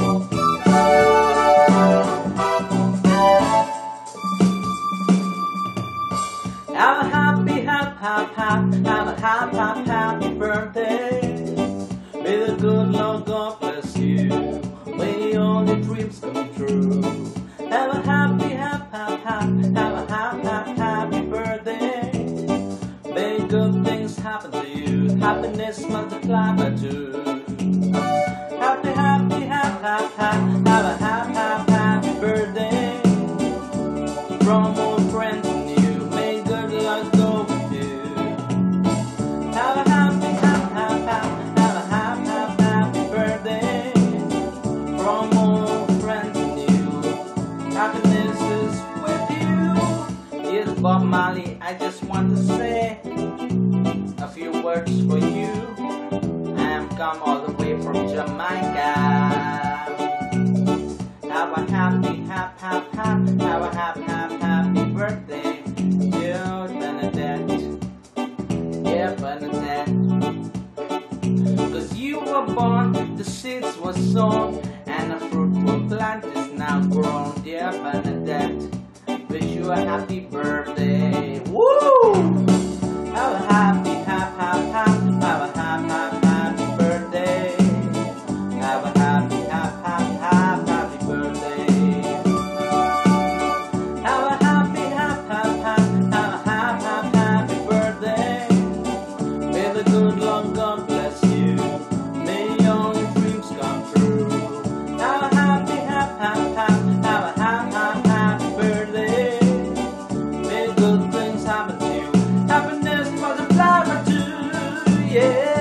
Happy birthday. May the good Lord God bless you. May all your dreams come true. Have a happy birthday. May good things happen to you. Happiness multiplied by two. Happy birthday. From old friends and you. May good luck go with you. Have a happy birthday from all friends and you. Happiness is with you. Yes, Bob Marley, I just want to say a few words for you. I am come all the way from Jamaica. Have a happy birthday, dear Bernadette. Cause you were born, the seeds were sown, and the fruitful plant is now grown. Dear Bernadette, wish you a happy birthday. Woo! Have a happy birthday. Have a happy birthday. Have a happy birthday. May the good Lord God bless you. May all your dreams come true. Have a happy birthday. May good things happen to you. Happiness multiplied by two. Yeah.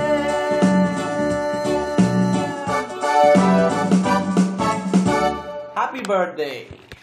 Happy birthday.